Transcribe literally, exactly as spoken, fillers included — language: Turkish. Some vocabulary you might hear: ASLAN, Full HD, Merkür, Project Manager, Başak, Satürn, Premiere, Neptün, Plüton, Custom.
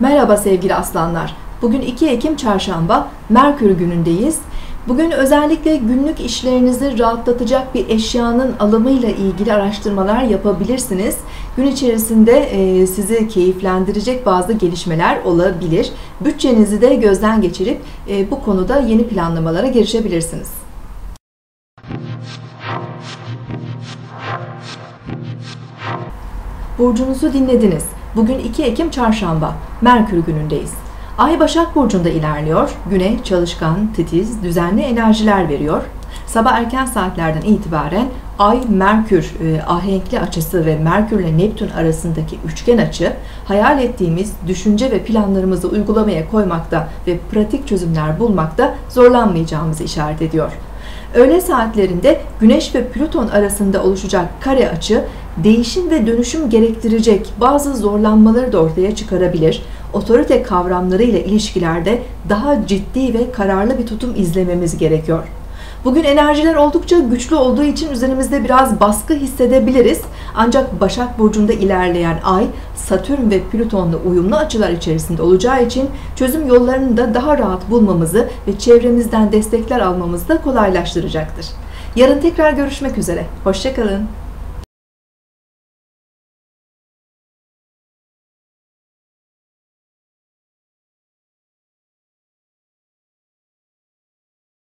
Merhaba sevgili aslanlar. Bugün iki Ekim Çarşamba, Merkür günündeyiz. Bugün özellikle günlük işlerinizi rahatlatacak bir eşyanın alımıyla ilgili araştırmalar yapabilirsiniz. Gün içerisinde sizi keyiflendirecek bazı gelişmeler olabilir. Bütçenizi de gözden geçirip bu konuda yeni planlamalara girişebilirsiniz. Burcunuzu dinlediniz. Bugün iki Ekim Çarşamba, Merkür günündeyiz. Ay Başak Burcu'nda ilerliyor. Güne çalışkan, titiz, düzenli enerjiler veriyor. Sabah erken saatlerden itibaren Ay Merkür e, ahenkli açısı ve Merkür ile Neptün arasındaki üçgen açı hayal ettiğimiz düşünce ve planlarımızı uygulamaya koymakta ve pratik çözümler bulmakta zorlanmayacağımızı işaret ediyor. Öğle saatlerinde Güneş ve Plüton arasında oluşacak kare açı değişim ve dönüşüm gerektirecek bazı zorlanmaları da ortaya çıkarabilir. Otorite kavramlarıyla ilişkilerde daha ciddi ve kararlı bir tutum izlememiz gerekiyor. Bugün enerjiler oldukça güçlü olduğu için üzerimizde biraz baskı hissedebiliriz. Ancak Başak Burcu'nda ilerleyen Ay, Satürn ve Plüton'la uyumlu açılar içerisinde olacağı için çözüm yollarını da daha rahat bulmamızı ve çevremizden destekler almamızı da kolaylaştıracaktır. Yarın tekrar görüşmek üzere. Hoşça kalın.